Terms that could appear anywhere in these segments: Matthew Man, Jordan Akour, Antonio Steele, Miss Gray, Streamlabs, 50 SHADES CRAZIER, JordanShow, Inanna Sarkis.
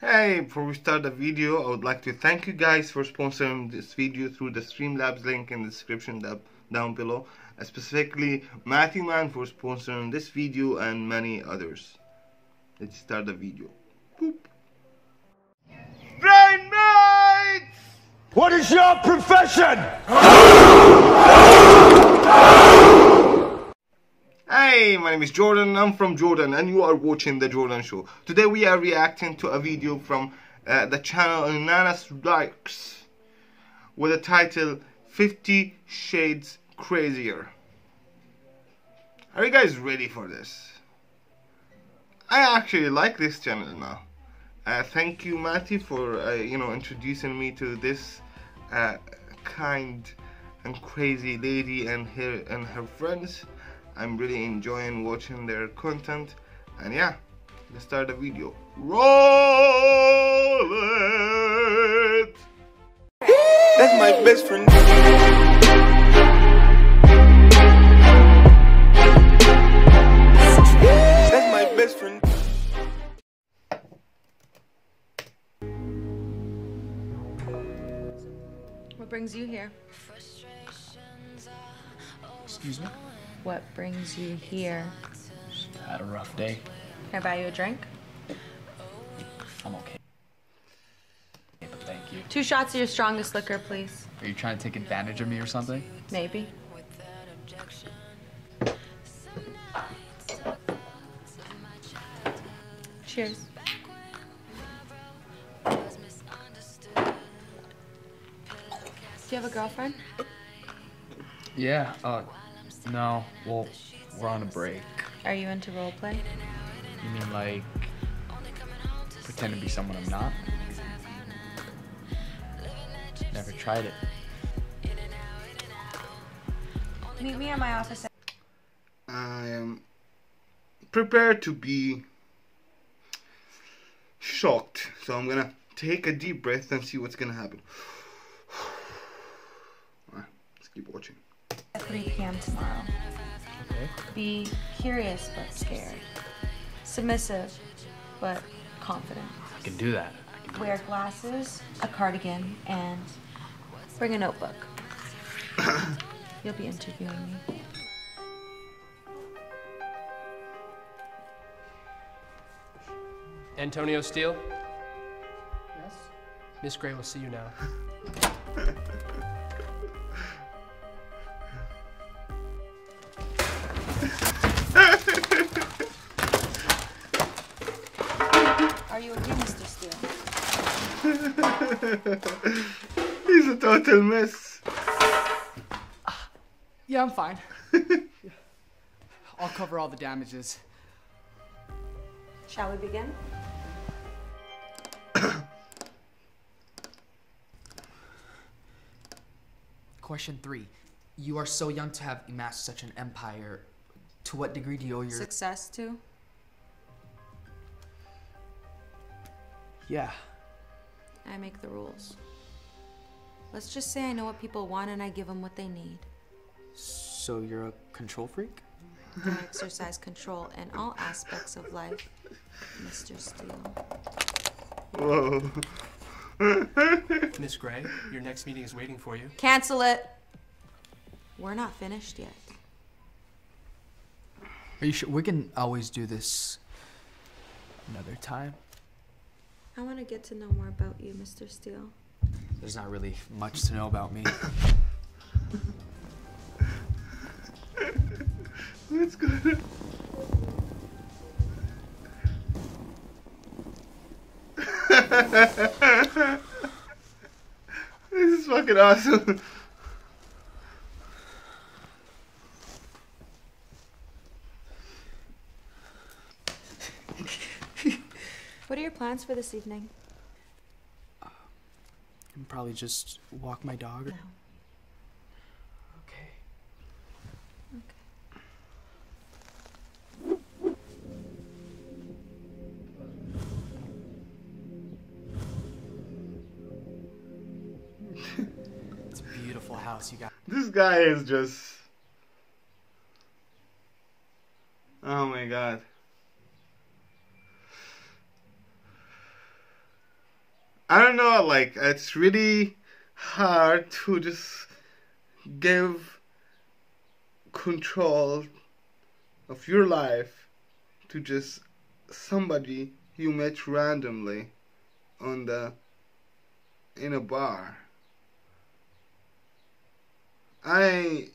Hey, before we start the video, I would like to thank you guys for sponsoring this video through the Streamlabs link in the description down below, and specifically Matthew Man for sponsoring this video and many others. Let's start the video. Boop. Brain mates! What is your profession? Hey, my name is Jordan, I'm from Jordan and you are watching The Jordan Show. Today we are reacting to a video from the channel Inanna Sarkis with the title 50 Shades Crazier. Are you guys ready for this? I actually like this channel now. Thank you Matty for introducing me to this kind and crazy lady and her friends. I'm really enjoying watching their content, and yeah, let's start the video. Roll it! That's my best friend. That's my best friend. What brings you here? Excuse me? What brings you here? Just had a rough day. Can I buy you a drink? I'm okay. But thank you. 2 shots of your strongest liquor, please. Are you trying to take advantage of me or something? Maybe. Cheers. Do you have a girlfriend? Yeah, no, well, we're on a break. Are you into roleplay? You mean like pretend to be someone I'm not? Never tried it. Meet me at my office. I am prepared to be shocked, so I'm gonna take a deep breath and see what's gonna happen. Alright, let's keep watching. 3 p.m. tomorrow. Okay. Be curious but scared. Submissive but confident. I can do that. Wear glasses, a cardigan, and bring a notebook. You'll be interviewing me. Antonio Steele? Yes? Miss Gray will see you now. Are you okay, Mr. Steele? He's a total mess. Yeah, I'm fine. I'll cover all the damages. Shall we begin? Question 3. You are so young to have amassed such an empire. To what degree do you owe your success to? Yeah. I make the rules. Let's just say I know what people want and I give them what they need. So you're a control freak? I exercise control in all aspects of life, Mr. Steele. Whoa. Miss Gray, your next meeting is waiting for you. Cancel it. We're not finished yet. Are you sure? We can always do this another time. I want to get to know more about you, Mr. Steele. There's not really much to know about me. What's going on? This is fucking awesome. What are your plans for this evening? I'm probably just walk my dog. No. Okay. Okay. It's a beautiful house you got. This guy is just... Oh my god. I don't know, like, it's really hard to just give control of your life to just somebody you met randomly on the in a bar. I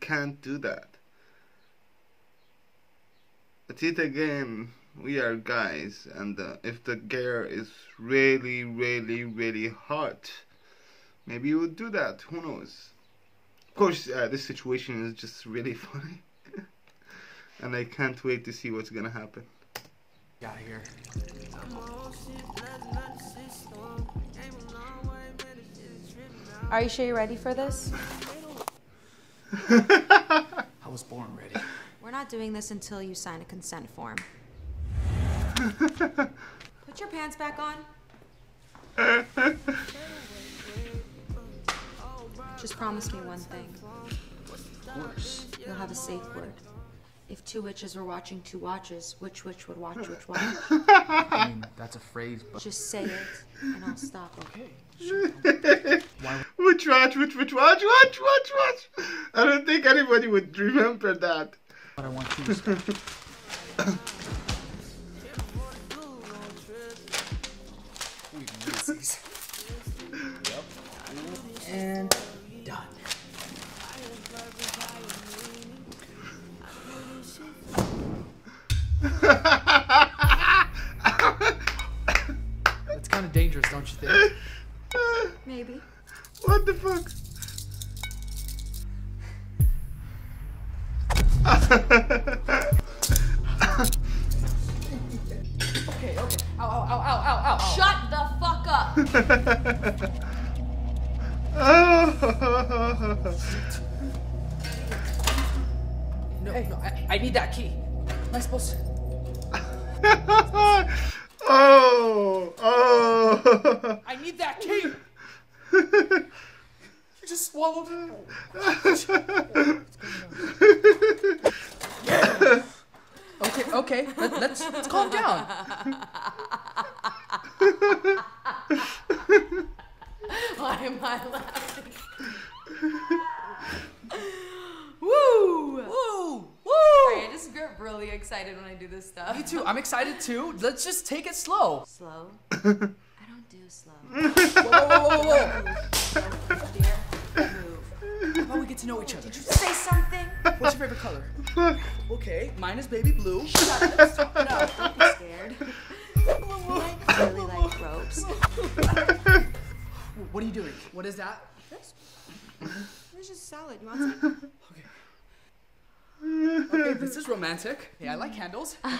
can't do that. But it again, we are guys, and if the girl is really hot, maybe you would do that. Who knows? Of course, this situation is just really funny, and I can't wait to see what's gonna happen. Got here. Are you sure you're ready for this? I was born ready. We're not doing this until you sign a consent form. Put your pants back on. Just promise me one thing. Of course. You'll have a safe word. If two witches were watching two watches, which witch would watch which watch? I mean, that's a phrase, but... Just say it, and I'll stop. Okay. Sure. Why... Which watch? I don't think anybody would remember that. But I want you to stop. And... done. That's kind of dangerous, don't you think? Maybe. What the fuck? Okay. Ow. Shut the fuck up! No, I need that key. Am I supposed to? Oh! I need that key! You just swallowed it. Yeah. Okay. Let's calm down. Why am I laughing? Woo! Sorry, I just get really excited when I do this stuff. Me too. I'm excited too. Let's just take it slow. Slow? I don't do slow. Whoa. Move. How about we get to know each other? Did you say something? What's your favorite color? Okay, mine is baby blue. Shut up. Stop. No, don't be scared. I really like ropes. What are you doing? What is that? This is salad. You want some? Okay, this is romantic. Yeah, I like candles. Oh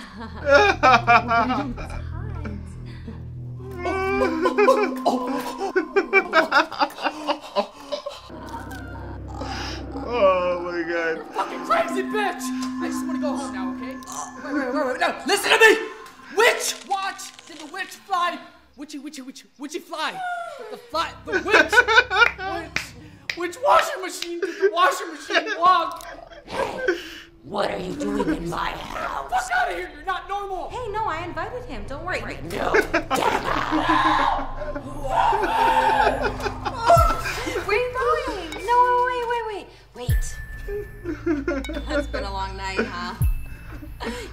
my god. You're fucking crazy, bitch! I just want to go home now, okay? Wait, no, listen to me! Witch watch! Did the witch fly? Witchy fly! The witch! Which washing machine did the washing machine walk? Hey, what are you doing in my house? Fuck out of here! You're not normal. Hey, no, I invited him. Don't worry. Right. No. Where are you going? No, wait. That's been a long night, huh?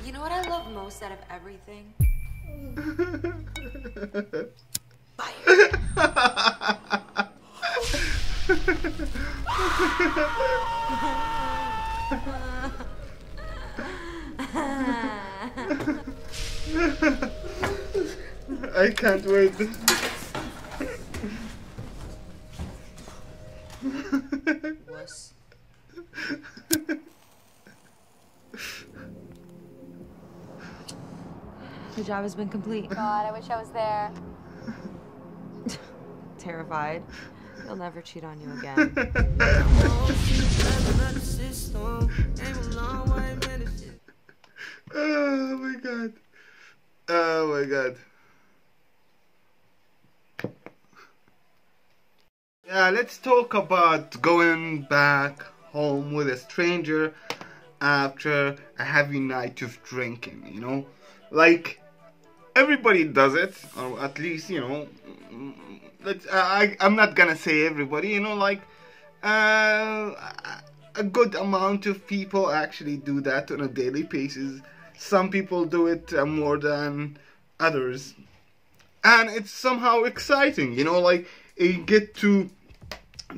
You know what I love most out of everything? Fire. I can't wait. Wuss. The job has been complete. God, I wish I was there. Terrified. He'll never cheat on you again. Oh my god. Oh my god. Yeah, let's talk about going back home with a stranger after a heavy night of drinking, you know? Like, everybody does it, or at least, you know, I'm not gonna say everybody, you know, like a good amount of people actually do that on a daily basis. Some people do it more than others, and it's somehow exciting, you know, like you get to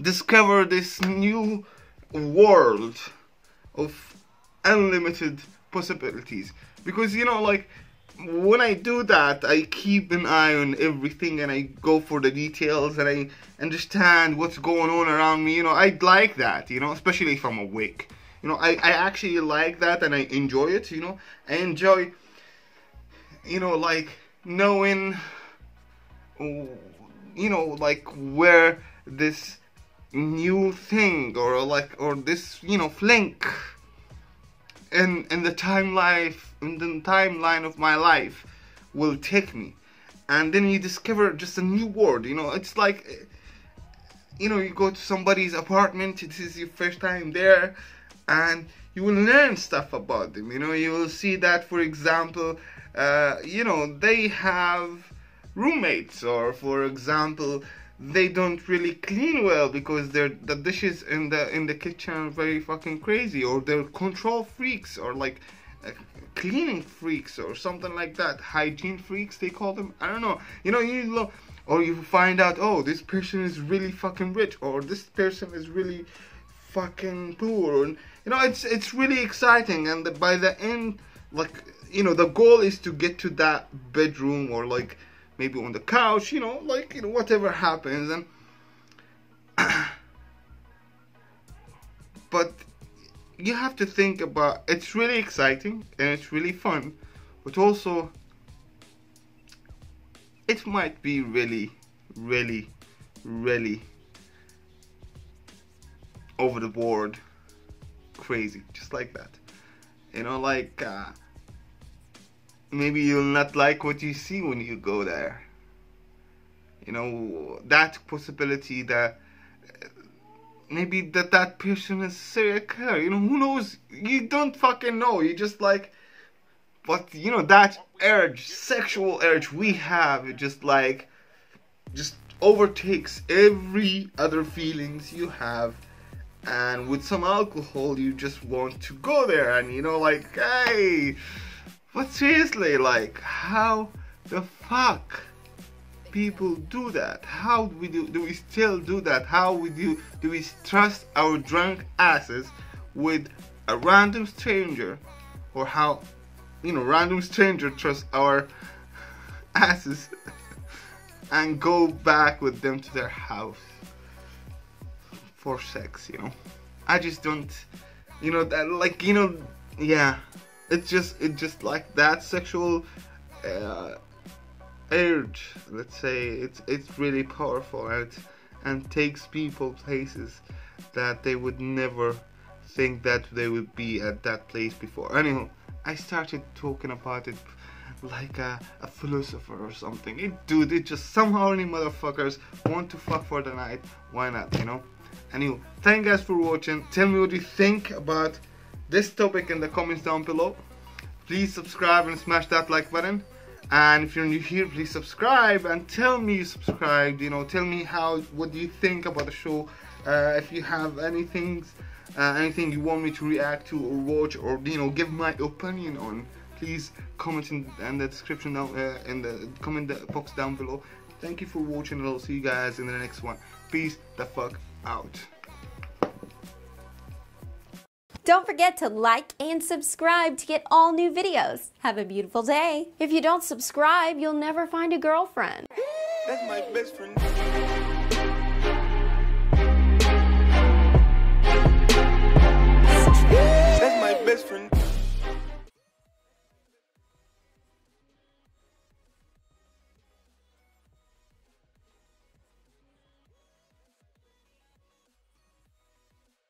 discover this new world of unlimited possibilities. Because, you know, like, when I do that, I keep an eye on everything and I go for the details and I understand what's going on around me. You know, I'd like that, you know, especially if I'm awake. You know, I actually like that and I enjoy it, you know. I enjoy, you know, like, knowing, you know, like, where this new thing or, like, or this, you know, flink in the timeline of my life will take me. And then you discover just a new world, you know. It's like, you know, you go to somebody's apartment, it is your first time there, and you will learn stuff about them, you know. You will see that, for example, you know, they have roommates, or for example, they don't really clean well because the dishes in the kitchen are very fucking crazy, or they're control freaks, or like cleaning freaks, or something like that. Hygiene freaks, they call them. I don't know. You know, you look, or you find out, oh, this person is really fucking rich, or this person is really fucking poor. And, you know, it's really exciting. And by the end, like, you know, the goal is to get to that bedroom, or like, maybe on the couch, you know, like, you know, whatever happens. And but you have to think about, it's really exciting and it's really fun, but also it might be really, really, really over the board crazy, just like that, you know, like, maybe you'll not like what you see when you go there. You know, that possibility that maybe that person is serial killer. You know, who knows? You don't fucking know. You just like, but you know, that urge, sexual urge we have, it just like, just overtakes every other feelings you have. And with some alcohol, you just want to go there. And you know, like, hey. But seriously, like, how the fuck people do that? How do we still do that? How do we trust our drunk asses with a random stranger? Or how, you know, random stranger trust our asses and go back with them to their house for sex, you know? I just don't, you know, that, like, you know, yeah. It's just like that sexual urge, let's say, it's really powerful, and takes people places that they would never think that they would be at that place before. Anyhow, I started talking about it like a philosopher or something. It just somehow any motherfuckers want to fuck for the night. Why not, you know? Anyway, thank you guys for watching. Tell me what you think about this topic in the comments down below. Please subscribe and smash that like button. And if you're new here, please subscribe and tell me you subscribed. You know, tell me what do you think about the show? If you have anything you want me to react to or watch, or, you know, give my opinion on, please comment in the description down, in the comment box down below. Thank you for watching, and I'll see you guys in the next one. Peace the fuck out. Don't forget to like and subscribe to get all new videos. Have a beautiful day. If you don't subscribe, you'll never find a girlfriend. That's my best friend. That's my best friend.